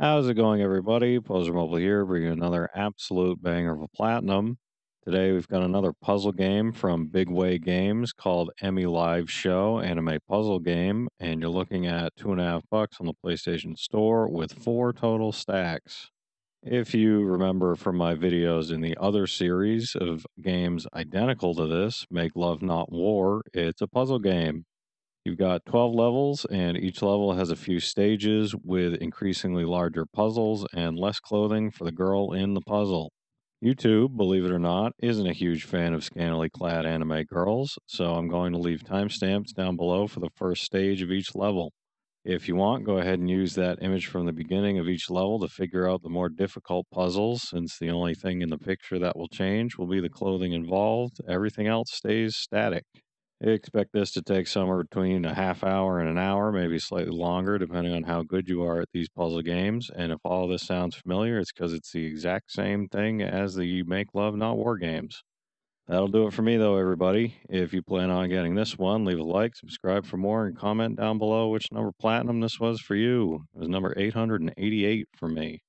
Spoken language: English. How's it going, everybody? Pozermobile here, bringing another absolute banger of a platinum. Today we've got another puzzle game from Big Way Games called Emmy Live Show Anime Puzzle Game, and you're looking at $2.50 on the PlayStation Store with 4 total stacks. If you remember from my videos in the other series of games identical to this, Make Love Not War, it's a puzzle game. You've got 12 levels, and each level has a few stages with increasingly larger puzzles and less clothing for the girl in the puzzle. YouTube, believe it or not, isn't a huge fan of scantily clad anime girls, so I'm going to leave timestamps down below for the first stage of each level. If you want, go ahead and use that image from the beginning of each level to figure out the more difficult puzzles, since the only thing in the picture that will change will be the clothing involved. Everything else stays static. Expect this to take somewhere between a half hour and an hour, maybe slightly longer, depending on how good you are at these puzzle games. And if all this sounds familiar, it's because it's the exact same thing as the Make Love Not War games. That'll do it for me, though, everybody. If you plan on getting this one, leave a like, subscribe for more, and comment down below which number platinum this was for you. It was number 888 for me.